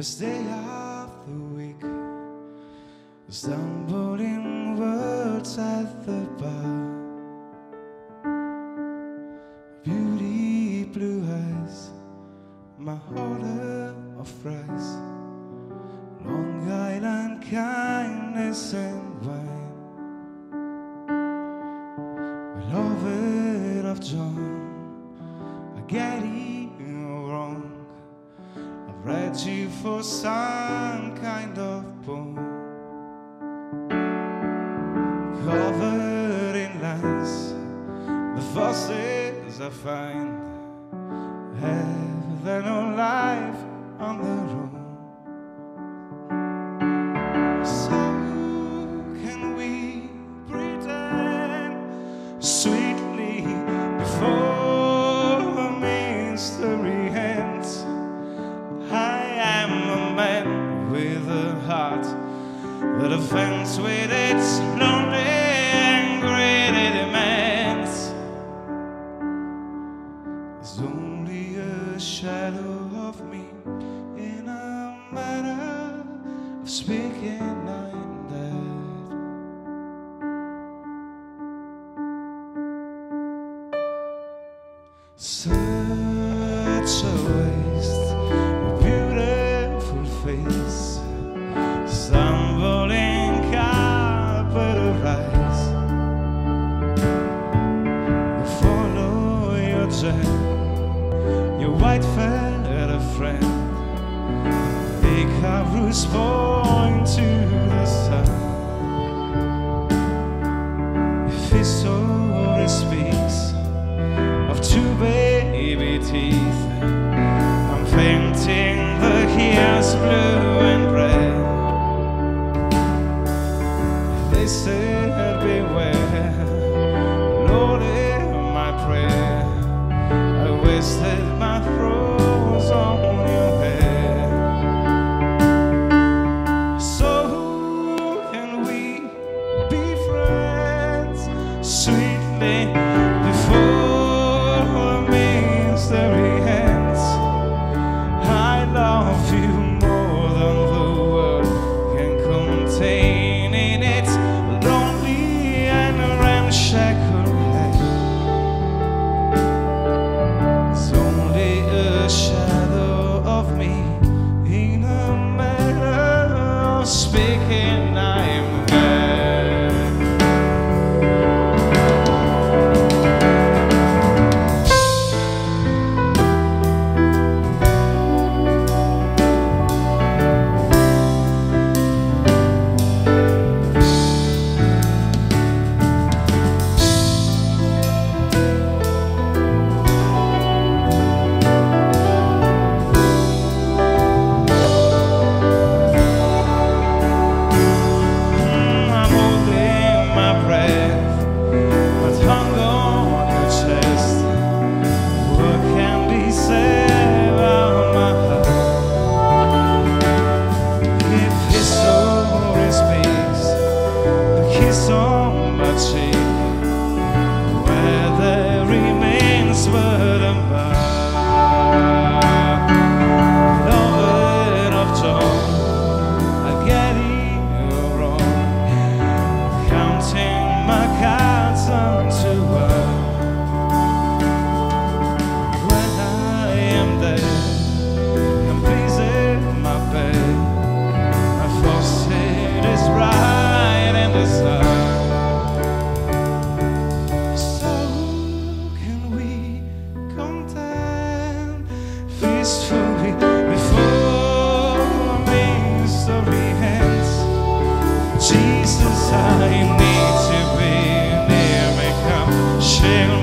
first day of the week, stumbling words at the bar. Beauty, blue eyes, my order of fries, Long Island kindness and wine. Beloved of John, I get it wrong. I've read you for some kind of poem, covered in lies. The voices I find have their own life on their own. So can we pretend sweetly before the mystery ends? I am a man with a heart that offends with its lonely and greedy demands. There's only a shadow of me in a manner of speaking, I'm dead. Such a waste, a beautiful face, stumbling carpet of rice. You follow your dream, your white feather friend, big arrows point to the sun. If his story speaks of two baby teeth, I'm painting the hills blue and red. They said, beware, Lord, hear my prayer. I wasted my throes on your head. So can we be friends sweetly before the mystery ends? I love you more than the world can contain. Jesus, I need to be near me. Come, share.